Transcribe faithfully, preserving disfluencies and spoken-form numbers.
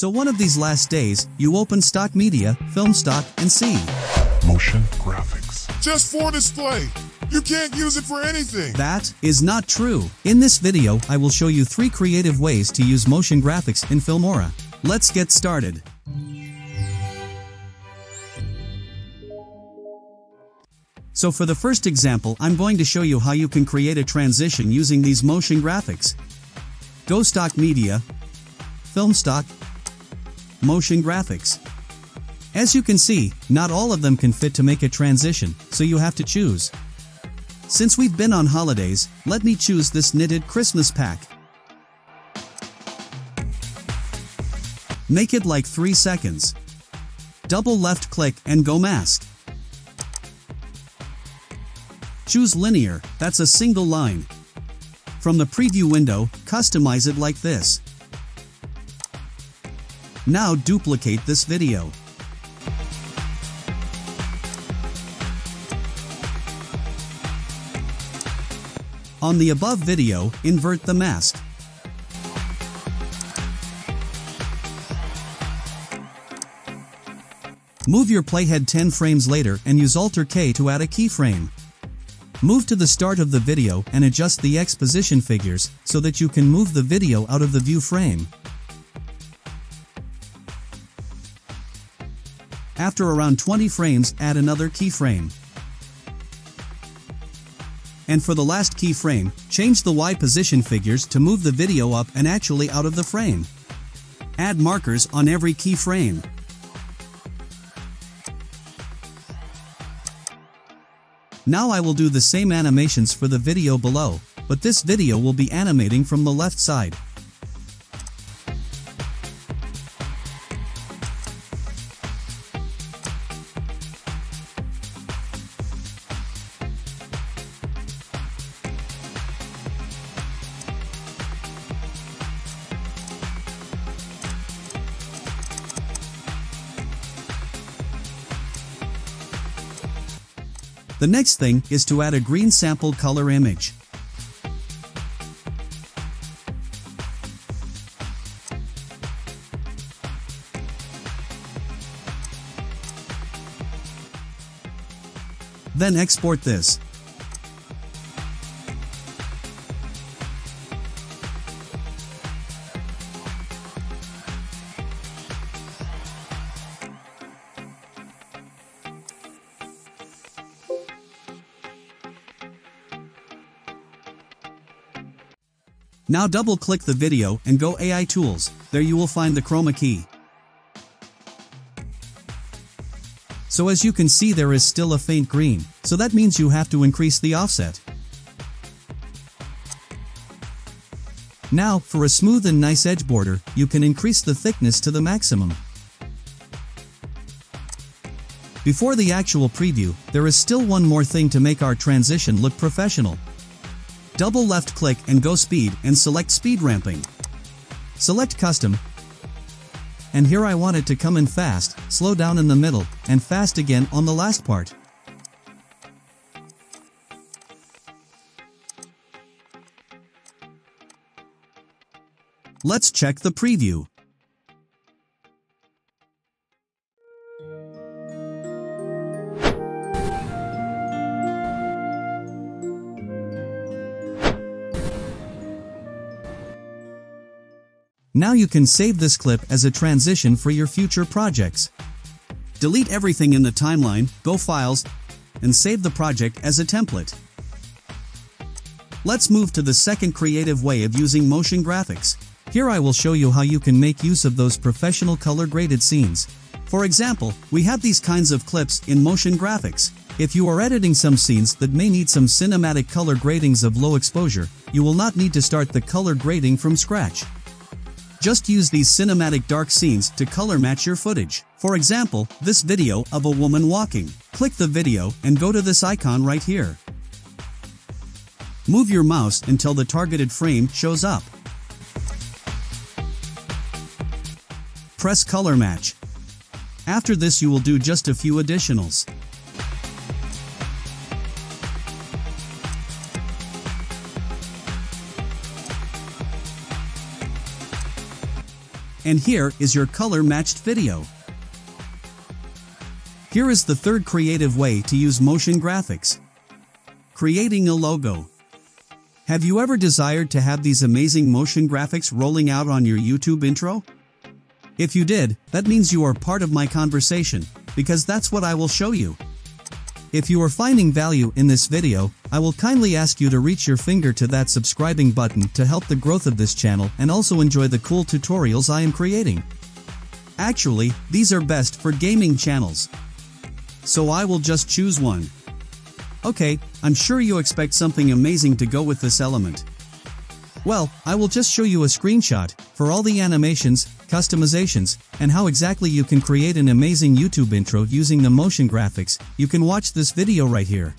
So one of these last days, you open Stock Media, Film Stock, and see Motion Graphics. Just for display. You can't use it for anything. That is not true. In this video, I will show you three creative ways to use motion graphics in Filmora. Let's get started. So for the first example, I'm going to show you how you can create a transition using these motion graphics. Go Stock Media, Film Stock, Motion Graphics. As you can see, not all of them can fit to make a transition, so you have to choose. Since we've been on holidays, let me choose this knitted Christmas pack. Make it like three seconds. Double left click and go mask. Choose linear, that's a single line. From the preview window, customize it like this. Now duplicate this video. On the above video, invert the mask. Move your playhead ten frames later and use Alt or K to add a keyframe. Move to the start of the video and adjust the X position figures so that you can move the video out of the view frame. After around twenty frames, add another keyframe. And for the last keyframe, change the Y position figures to move the video up and actually out of the frame. Add markers on every keyframe. Now I will do the same animations for the video below, but this video will be animating from the left side. The next thing is to add a green sample color image. Then export this. Now double-click the video and go A I Tools, there you will find the chroma key. So as you can see, there is still a faint green, so that means you have to increase the offset. Now, for a smooth and nice edge border, you can increase the thickness to the maximum. Before the actual preview, there is still one more thing to make our transition look professional. Double left click and go speed and select Speed Ramping. Select Custom. And here I want it to come in fast, slow down in the middle, and fast again on the last part. Let's check the preview. Now you can save this clip as a transition for your future projects. Delete everything in the timeline, go Files, and save the project as a template. Let's move to the second creative way of using motion graphics. Here I will show you how you can make use of those professional color-graded scenes. For example, we have these kinds of clips in motion graphics. If you are editing some scenes that may need some cinematic color gradings of low exposure, you will not need to start the color grading from scratch. Just use these cinematic dark scenes to color match your footage. For example, this video of a woman walking. Click the video and go to this icon right here. Move your mouse until the targeted frame shows up. Press color match. After this, you will do just a few additionals. and here is your color-matched video. Here is the third creative way to use motion graphics. Creating a logo. Have you ever desired to have these amazing motion graphics rolling out on your YouTube intro? If you did, that means you are part of my conversation, because that's what I will show you. If you are finding value in this video, I will kindly ask you to reach your finger to that subscribing button to help the growth of this channel and also enjoy the cool tutorials I am creating. Actually, these are best for gaming channels. So I will just choose one. Okay, I'm sure you expect something amazing to go with this element. Well, I will just show you a screenshot for all the animations, customizations, and how exactly you can create an amazing YouTube intro using the motion graphics. You can watch this video right here.